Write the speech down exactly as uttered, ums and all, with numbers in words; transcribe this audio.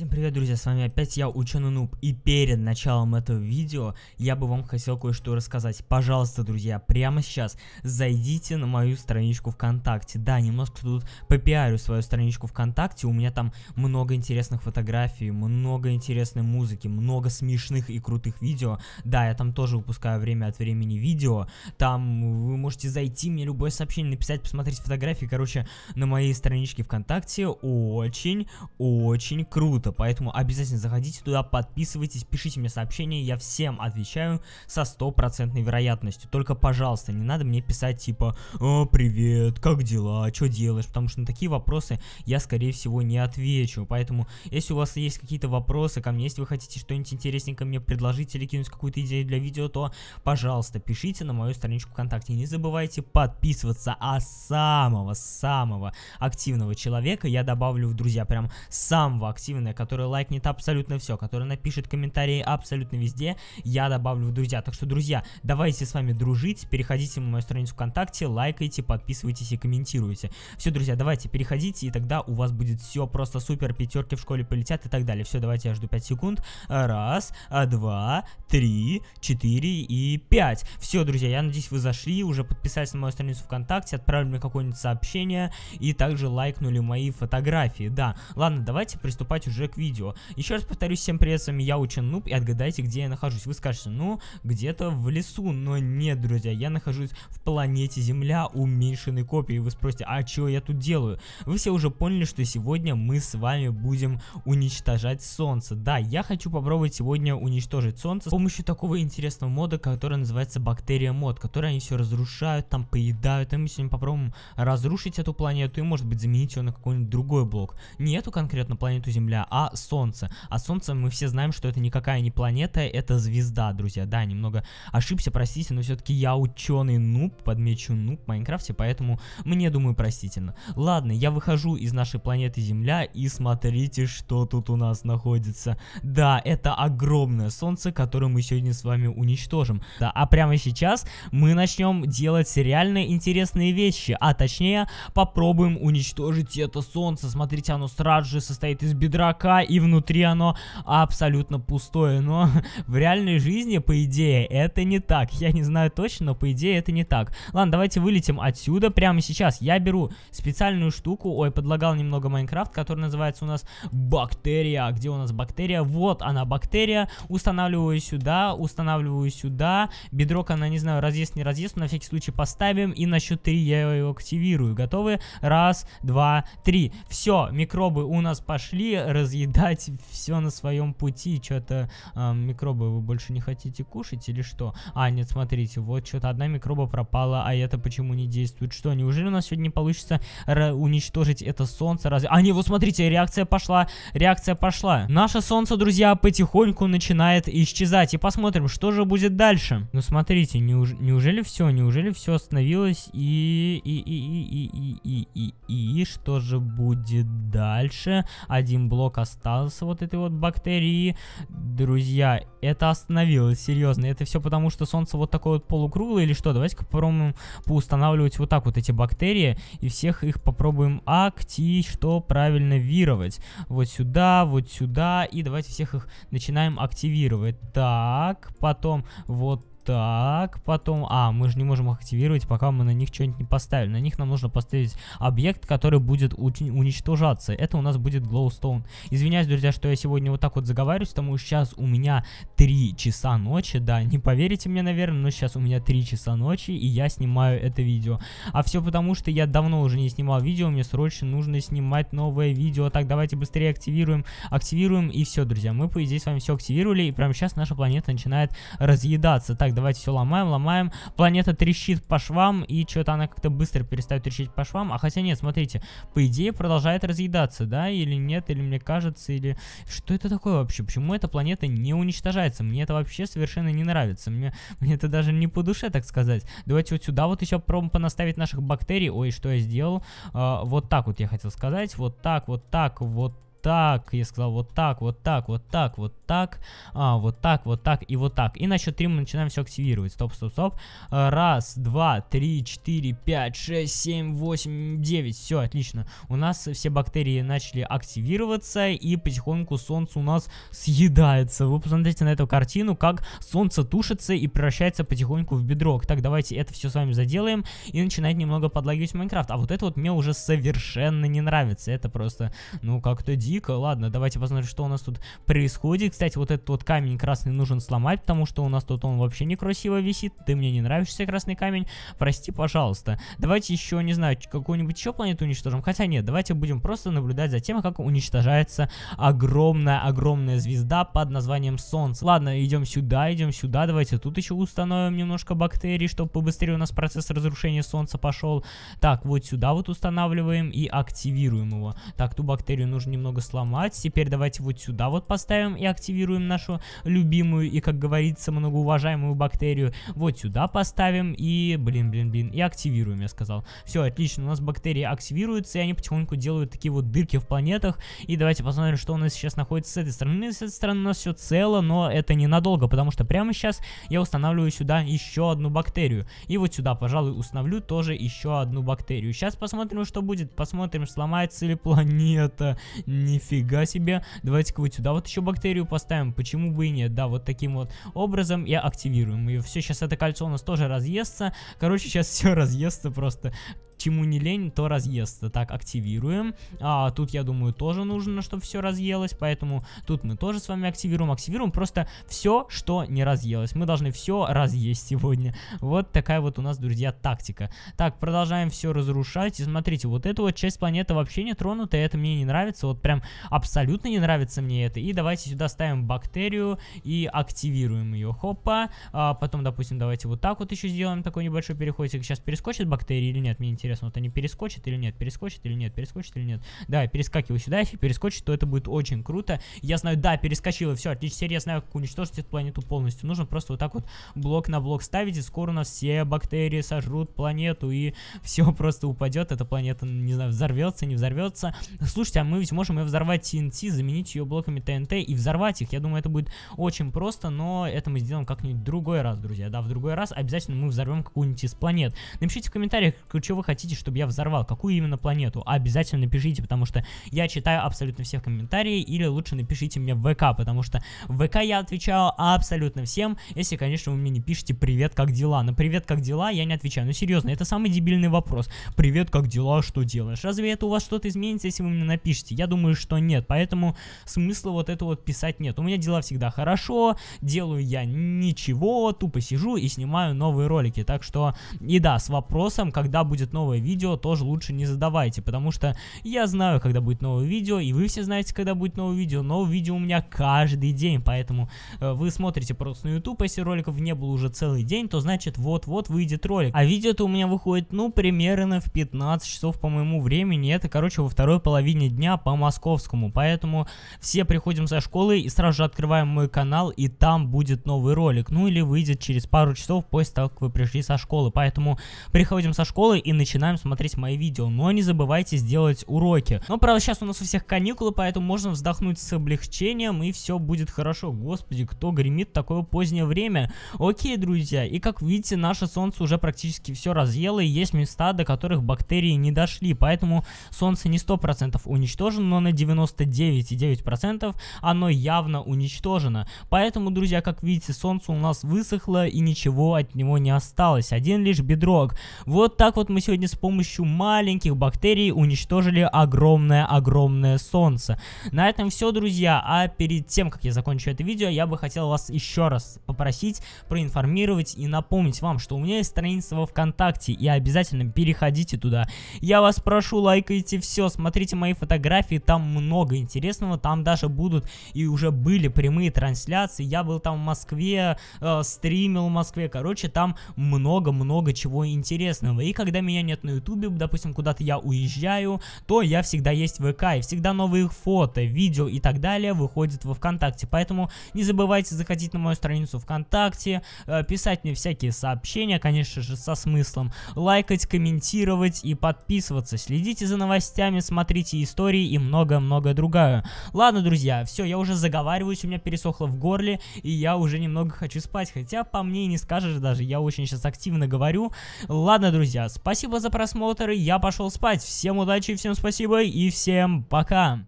Всем привет, друзья, с вами опять я, Ученый Нуб, и перед началом этого видео я бы вам хотел кое-что рассказать. Пожалуйста, друзья, прямо сейчас зайдите на мою страничку ВКонтакте. Да, немножко тут попиарю свою страничку ВКонтакте, у меня там много интересных фотографий, много интересной музыки, много смешных и крутых видео. Да, я там тоже выпускаю время от времени видео, там вы можете зайти, мне любое сообщение написать, посмотреть фотографии, короче, на моей страничке ВКонтакте очень-очень круто. Поэтому обязательно заходите туда, подписывайтесь, пишите мне сообщения, я всем отвечаю со стопроцентной вероятностью. Только, пожалуйста, не надо мне писать типа «О, привет, как дела, что делаешь?», потому что на такие вопросы я, скорее всего, не отвечу. Поэтому, если у вас есть какие-то вопросы ко мне, если вы хотите что-нибудь интересненькое мне предложить или кинуть какую-то идею для видео, то, пожалуйста, пишите на мою страничку ВКонтакте. Не забывайте подписываться, а самого-самого активного человека я добавлю в друзья, прям самого активного, который лайкнет абсолютно все, который напишет комментарии абсолютно везде, я добавлю в друзья. Так что, друзья, давайте с вами дружить, переходите на мою страницу ВКонтакте, лайкайте, подписывайтесь и комментируйте. Все, друзья, давайте, переходите, и тогда у вас будет все просто супер, пятерки в школе полетят и так далее. Все, давайте, я жду пять секунд. Раз, два, три, четыре и пять. Все, друзья, я надеюсь, вы зашли, уже подписались на мою страницу ВКонтакте, отправили мне какое-нибудь сообщение и также лайкнули мои фотографии. Да, ладно, давайте приступать уже к видео. Еще раз повторюсь, всем привет, с вами я, Ученый Нуб, и отгадайте, где я нахожусь. Вы скажете, ну, где-то в лесу, но нет, друзья, я нахожусь в планете Земля уменьшенной копии. Вы спросите, а что я тут делаю? Вы все уже поняли, что сегодня мы с вами будем уничтожать Солнце. Да, я хочу попробовать сегодня уничтожить Солнце с помощью такого интересного мода, который называется Бактерия мод, который они все разрушают, там поедают, и мы сегодня попробуем разрушить эту планету и, может быть, заменить ее на какой-нибудь другой блок. Не эту конкретно планету Земля, а Солнце. А Солнце, мы все знаем, что это никакая не планета, это звезда, друзья. Да, немного ошибся, простите, но все-таки я ученый нуб, подмечу нуб в Майнкрафте, поэтому мне, думаю, простительно. Ладно, я выхожу из нашей планеты Земля и смотрите, что тут у нас находится. Да, это огромное Солнце, которое мы сегодня с вами уничтожим. Да, а прямо сейчас мы начнем делать реально интересные вещи, а точнее попробуем уничтожить это Солнце. Смотрите, оно сразу же состоит из бедрака, и внутри оно абсолютно пустое. Но в реальной жизни, по идее, это не так. Я не знаю точно, но по идее это не так. Ладно, давайте вылетим отсюда прямо сейчас. Я беру специальную штуку. Ой, подлагал немного Майнкрафт, который называется у нас Бактерия. Где у нас Бактерия? Вот она, Бактерия. Устанавливаю сюда, устанавливаю сюда. Бедрок, она, не знаю, разъест, не разъест, но на всякий случай поставим. И на счет три я ее активирую. Готовы? Раз, два, три. Все, микробы у нас пошли разъедать. Дать все на своем пути. Что-то э, микробы вы больше не хотите кушать или что? А, нет, смотрите, вот что-то одна микроба пропала, а это почему не действует? Что, неужели у нас сегодня не получится уничтожить это Солнце? Разве... А, не, вот смотрите, реакция пошла, реакция пошла. Наше Солнце, друзья, потихоньку начинает исчезать. И посмотрим, что же будет дальше. Ну, смотрите, неуж... неужели все, неужели все остановилось? И... И... И... И... И... И... И... Что же будет дальше? Один блок остался. Осталось вот этой вот бактерии. Друзья, это остановилось. Серьезно, это все потому, что Солнце вот такое вот полукруглое или что? Давайте-ка попробуем поустанавливать вот так вот эти бактерии. И всех их попробуем акти, что правильно, вировать. Вот сюда, вот сюда. И давайте всех их начинаем активировать. Так, потом вот так, потом... А, мы же не можем их активировать, пока мы на них что-нибудь не поставили. На них нам нужно поставить объект, который будет уничтожаться. Это у нас будет Glowstone. Извиняюсь, друзья, что я сегодня вот так вот заговариваюсь, потому что сейчас у меня три часа ночи. Да, не поверите мне, наверное, но сейчас у меня три часа ночи, и я снимаю это видео. А все потому, что я давно уже не снимал видео, мне срочно нужно снимать новое видео. Так, давайте быстрее активируем, активируем, и все, друзья. Мы, по идее, с вами все активировали, и прямо сейчас наша планета начинает разъедаться. Так, давайте все ломаем, ломаем. Планета трещит по швам, и что-то она как-то быстро перестает трещить по швам. А хотя нет, смотрите, по идее продолжает разъедаться, да, или нет, или мне кажется, или... Что это такое вообще? Почему эта планета не уничтожается? Мне это вообще совершенно не нравится. Мне, мне это даже не по душе, так сказать. Давайте вот сюда вот еще попробуем понаставить наших бактерий. Ой, что я сделал? А, вот так вот я хотел сказать. Вот так, вот так, вот так. так, я сказал вот так, вот так, вот так, вот так, а, вот так, вот так и вот так. И на счет три мы начинаем все активировать. Стоп, стоп, стоп. Раз, два, три, четыре, пять, шесть, семь, восемь, девять. Все, отлично. У нас все бактерии начали активироваться, и потихоньку солнце у нас съедается. Вы посмотрите на эту картину, как солнце тушится и превращается потихоньку в бедрок. Так, давайте это все с вами заделаем и начинать немного подлагивать Майнкрафт. А вот это вот мне уже совершенно не нравится. Это просто, ну, как-то дико. Ладно, давайте посмотрим, что у нас тут происходит. Кстати, вот этот вот камень красный нужен сломать, потому что у нас тут он вообще некрасиво висит. Ты мне не нравишься, красный камень. Прости, пожалуйста. Давайте еще, не знаю, какую-нибудь еще планету уничтожим. Хотя нет, давайте будем просто наблюдать за тем, как уничтожается огромная-огромная звезда под названием Солнце. Ладно, идем сюда, идем сюда. Давайте тут еще установим немножко бактерий, чтобы побыстрее у нас процесс разрушения Солнца пошел. Так, вот сюда вот устанавливаем и активируем его. Так, ту бактерию нужно немного сломать. Теперь давайте вот сюда вот поставим и активируем нашу любимую и, как говорится, многоуважаемую бактерию. Вот сюда поставим и, блин, блин, блин, и активируем, я сказал. Все, отлично, у нас бактерии активируются, и они потихоньку делают такие вот дырки в планетах. И давайте посмотрим, что у нас сейчас находится с этой стороны. С этой стороны у нас все цело, но это ненадолго, потому что прямо сейчас я устанавливаю сюда еще одну бактерию. И вот сюда, пожалуй, установлю тоже еще одну бактерию. Сейчас посмотрим, что будет. Посмотрим, сломается ли планета. Нифига себе. Давайте-ка вот сюда вот еще бактерию поставим. Почему бы и нет? Да, вот таким вот образом я активируем ее. Все, сейчас это кольцо у нас тоже разъестся. Короче, сейчас все разъестся просто. Чему не лень, то разъестся. Так, активируем. А, тут, я думаю, тоже нужно, чтобы все разъелось. Поэтому тут мы тоже с вами активируем. Активируем просто все, что не разъелось. Мы должны все разъесть сегодня. Вот такая вот у нас, друзья, тактика. Так, продолжаем все разрушать. И смотрите, вот эта вот часть планеты вообще не тронута. Это мне не нравится. Вот прям абсолютно не нравится мне это. И давайте сюда ставим бактерию и активируем ее. Хопа. А, потом, допустим, давайте вот так вот еще сделаем такой небольшой переходик. Сейчас перескочит бактерии или нет? Мне интересно. Вот они перескочат или нет, перескочат или нет, перескочат или нет. Да, перескакиваю сюда, если перескочит, то это будет очень круто. Я знаю, да, перескочила, все, отлично, теперь я знаю, как уничтожить эту планету полностью. Нужно просто вот так вот блок на блок ставить, и скоро у нас все бактерии сожрут планету, и все просто упадет, эта планета, не знаю, взорвется, не взорвется. Слушайте, а мы ведь можем ее взорвать ти эн ти, заменить ее блоками тэ эн тэ и взорвать их. Я думаю, это будет очень просто, но это мы сделаем как-нибудь в другой раз, друзья. Да, в другой раз обязательно мы взорвем какую-нибудь из планет. Напишите в комментариях, что вы хотите, чтобы я взорвал, какую именно планету. Обязательно пишите, потому что я читаю абсолютно все комментарии, или лучше напишите мне в ВК, потому что в ВК я отвечаю абсолютно всем, если, конечно, вы мне не пишете «Привет, как дела?». На «Привет, как дела?» я не отвечаю. Ну, серьезно, это самый дебильный вопрос. «Привет, как дела? Что делаешь?». Разве это у вас что-то изменится, если вы мне напишете? Я думаю, что нет, поэтому смысла вот это вот писать нет. У меня дела всегда хорошо, делаю я ничего, тупо сижу и снимаю новые ролики, так что, и да, с вопросом, когда будет новый видео, тоже лучше не задавайте, потому что я знаю, когда будет новое видео, и вы все знаете, когда будет новое видео, но видео у меня каждый день, поэтому э, вы смотрите просто на YouTube, если роликов не было уже целый день, то значит вот-вот выйдет ролик, а видео-то у меня выходит, ну, примерно в пятнадцать часов по моему времени, это, короче, во второй половине дня по московскому, поэтому все приходим со школы и сразу же открываем мой канал, и там будет новый ролик, ну, или выйдет через пару часов после того, как вы пришли со школы, поэтому приходим со школы и начинаем Начинаем смотреть мои видео, но не забывайте сделать уроки. Но, правда, сейчас у нас у всех каникулы, поэтому можно вздохнуть с облегчением, и все будет хорошо. Господи, кто гремит в такое позднее время? Окей, друзья, и как видите, наше солнце уже практически все разъело, и есть места, до которых бактерии не дошли, поэтому солнце не сто процентов уничтожено, но на девяносто девять и девять десятых процента оно явно уничтожено. Поэтому, друзья, как видите, солнце у нас высохло, и ничего от него не осталось, один лишь бедрок. Вот так вот мы сегодня с помощью маленьких бактерий уничтожили огромное-огромное солнце. На этом все, друзья. А перед тем, как я закончу это видео, я бы хотел вас еще раз попросить, проинформировать и напомнить вам, что у меня есть страница во ВКонтакте, и обязательно переходите туда. Я вас прошу, лайкайте все, смотрите мои фотографии, там много интересного, там даже будут и уже были прямые трансляции. Я был там в Москве, э, стримил в Москве, короче, там много-много чего интересного. И когда меня не нет на ютубе, допустим, куда-то я уезжаю, то я всегда есть в ВК, и всегда новые фото, видео и так далее выходят во ВКонтакте, поэтому не забывайте заходить на мою страницу ВКонтакте, ВКонтакте, писать мне всякие сообщения, конечно же, со смыслом, лайкать, комментировать и подписываться. Следите за новостями, смотрите истории и много-много другое. Ладно, друзья, все, я уже заговариваюсь, у меня пересохло в горле, и я уже немного хочу спать, хотя по мне и не скажешь даже, я очень сейчас активно говорю. Ладно, друзья, спасибо за просмотр, я пошел спать, всем удачи, всем спасибо и всем пока!